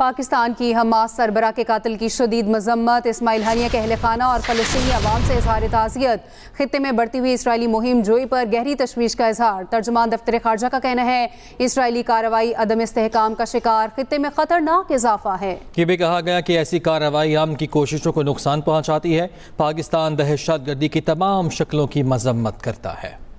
पाकिस्तान की हमास सरबरा के कातिल की शदीद मजम्मत, इस्माइल हानिया के अहल खाना और फलस्तीनी अवाम से इजहार ताज़ियत। खित्ते में बढ़ती हुई इसराइली मुहिम जोई पर गहरी तशवीश का इजहार। तर्जुमान दफ्तर खारजा का कहना है इसराइली कार्रवाई अदम इस्तेहकाम का शिकार, खित्ते में खतरनाक इजाफा है। ये भी कहा गया कि ऐसी कार्रवाई अमन की कोशिशों को नुकसान पहुँचाती है। पाकिस्तान दहशत गर्दी की तमाम शक्लों की मजम्मत करता है।